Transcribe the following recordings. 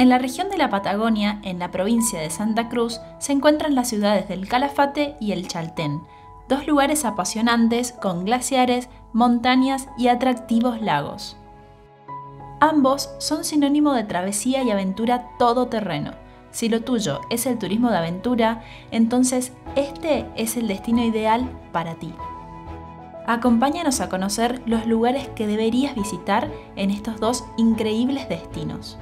En la región de la Patagonia, en la provincia de Santa Cruz, se encuentran las ciudades del Calafate y el Chaltén, dos lugares apasionantes con glaciares, montañas y atractivos lagos. Ambos son sinónimo de travesía y aventura todoterreno. Si lo tuyo es el turismo de aventura, entonces este es el destino ideal para ti. Acompáñanos a conocer los lugares que deberías visitar en estos dos increíbles destinos.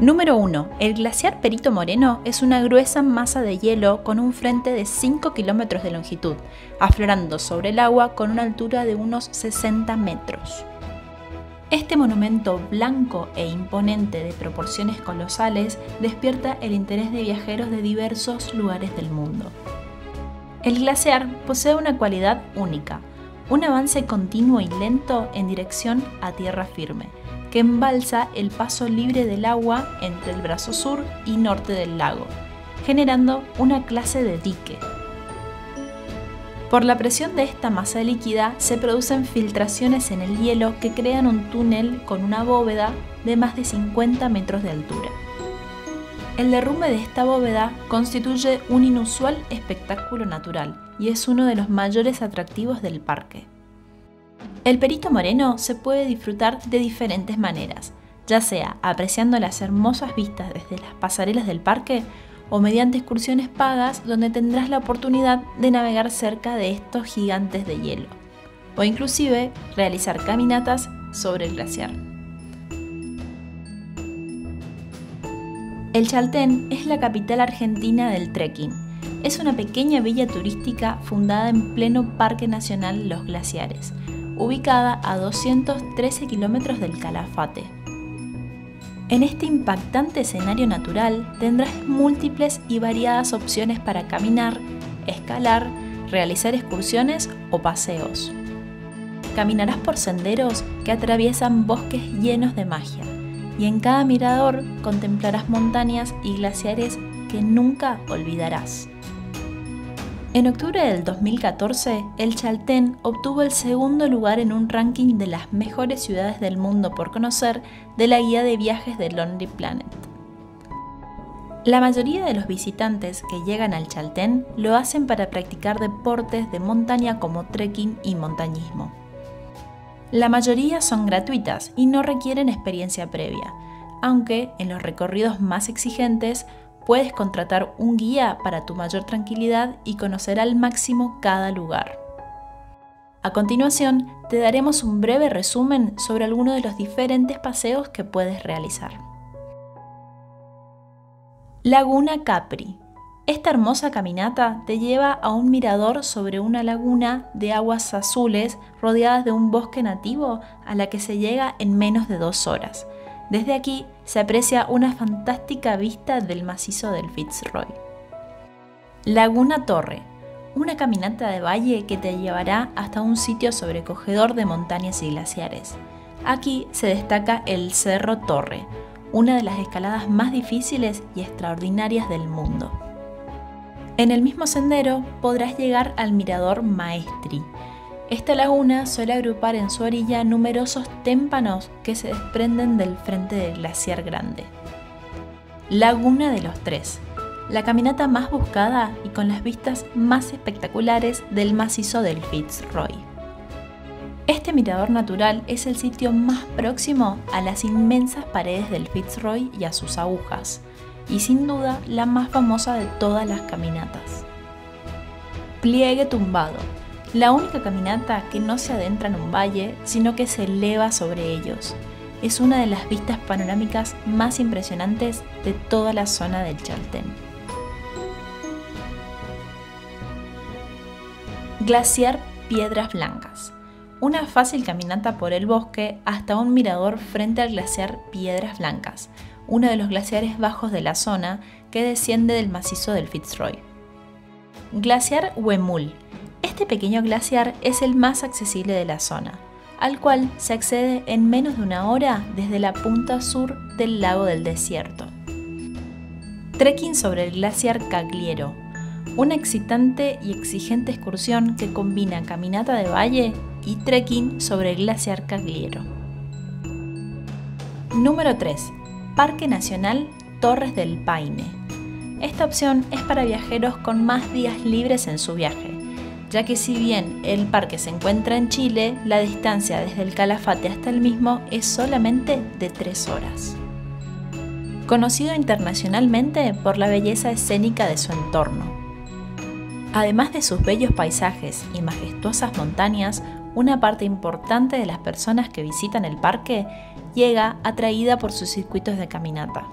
Número 1. El glaciar Perito Moreno es una gruesa masa de hielo con un frente de 5 kilómetros de longitud, aflorando sobre el agua con una altura de unos 60 metros. Este monumento blanco e imponente de proporciones colosales despierta el interés de viajeros de diversos lugares del mundo. El glaciar posee una cualidad única, un avance continuo y lento en dirección a tierra firme, que embalsa el paso libre del agua entre el brazo sur y norte del lago, generando una clase de dique. Por la presión de esta masa líquida se producen filtraciones en el hielo que crean un túnel con una bóveda de más de 50 metros de altura. El derrumbe de esta bóveda constituye un inusual espectáculo natural y es uno de los mayores atractivos del parque. El Perito Moreno se puede disfrutar de diferentes maneras, ya sea apreciando las hermosas vistas desde las pasarelas del parque o mediante excursiones pagas donde tendrás la oportunidad de navegar cerca de estos gigantes de hielo, o inclusive realizar caminatas sobre el glaciar. El Chaltén es la capital argentina del trekking. Es una pequeña villa turística fundada en pleno Parque Nacional Los Glaciares, ubicada a 213 kilómetros del Calafate. En este impactante escenario natural tendrás múltiples y variadas opciones para caminar, escalar, realizar excursiones o paseos. Caminarás por senderos que atraviesan bosques llenos de magia, y en cada mirador contemplarás montañas y glaciares que nunca olvidarás. En octubre del 2014, el Chaltén obtuvo el segundo lugar en un ranking de las mejores ciudades del mundo por conocer de la guía de viajes de Lonely Planet. La mayoría de los visitantes que llegan al Chaltén lo hacen para practicar deportes de montaña como trekking y montañismo. La mayoría son gratuitas y no requieren experiencia previa, aunque en los recorridos más exigentes puedes contratar un guía para tu mayor tranquilidad y conocer al máximo cada lugar. A continuación, te daremos un breve resumen sobre algunos de los diferentes paseos que puedes realizar. Laguna Capri. Esta hermosa caminata te lleva a un mirador sobre una laguna de aguas azules rodeadas de un bosque nativo a la que se llega en menos de 2 horas. Desde aquí se aprecia una fantástica vista del macizo del Fitz Roy. Laguna Torre, una caminata de valle que te llevará hasta un sitio sobrecogedor de montañas y glaciares. Aquí se destaca el Cerro Torre, una de las escaladas más difíciles y extraordinarias del mundo. En el mismo sendero podrás llegar al Mirador Maestri. Esta laguna suele agrupar en su orilla numerosos témpanos que se desprenden del frente del glaciar grande. Laguna de los Tres, la caminata más buscada y con las vistas más espectaculares del macizo del Fitz Roy. Este mirador natural es el sitio más próximo a las inmensas paredes del Fitz Roy y a sus agujas, y sin duda la más famosa de todas las caminatas. Pliegue tumbado. La única caminata que no se adentra en un valle, sino que se eleva sobre ellos. Es una de las vistas panorámicas más impresionantes de toda la zona del Chaltén. Glaciar Piedras Blancas. Una fácil caminata por el bosque hasta un mirador frente al glaciar Piedras Blancas, uno de los glaciares bajos de la zona que desciende del macizo del Fitz Roy. Glaciar Huemul. Este pequeño glaciar es el más accesible de la zona, al cual se accede en menos de 1 hora desde la punta sur del lago del desierto. Trekking sobre el glaciar Cagliero, una excitante y exigente excursión que combina caminata de valle y trekking sobre el glaciar Cagliero. Número 3. Parque Nacional Torres del Paine. Esta opción es para viajeros con más días libres en su viaje, ya que si bien el parque se encuentra en Chile, la distancia desde El Calafate hasta el mismo es solamente de 3 horas. Conocido internacionalmente por la belleza escénica de su entorno. Además de sus bellos paisajes y majestuosas montañas, una parte importante de las personas que visitan el parque llega atraída por sus circuitos de caminata.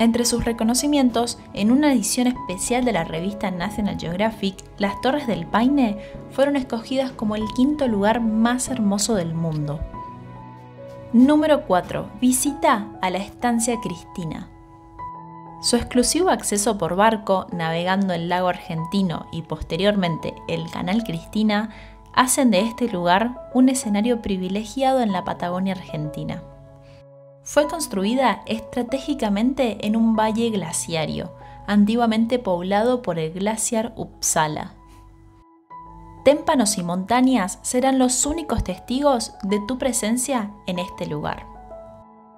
Entre sus reconocimientos, en una edición especial de la revista National Geographic, las Torres del Paine fueron escogidas como el 5.º lugar más hermoso del mundo. Número 4. Visita a la Estancia Cristina. Su exclusivo acceso por barco, navegando el Lago Argentino y posteriormente el Canal Cristina, hacen de este lugar un escenario privilegiado en la Patagonia argentina. Fue construida estratégicamente en un valle glaciario, antiguamente poblado por el glaciar Uppsala. Témpanos y montañas serán los únicos testigos de tu presencia en este lugar.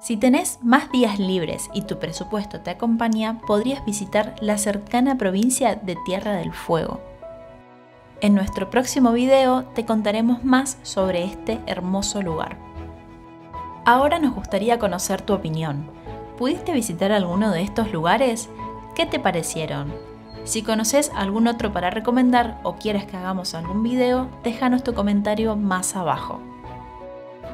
Si tenés más días libres y tu presupuesto te acompaña, podrías visitar la cercana provincia de Tierra del Fuego. En nuestro próximo video te contaremos más sobre este hermoso lugar. Ahora nos gustaría conocer tu opinión. ¿Pudiste visitar alguno de estos lugares? ¿Qué te parecieron? Si conoces algún otro para recomendar o quieres que hagamos algún video, déjanos tu comentario más abajo.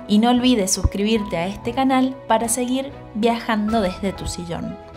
Y no olvides suscribirte a este canal para seguir viajando desde tu sillón.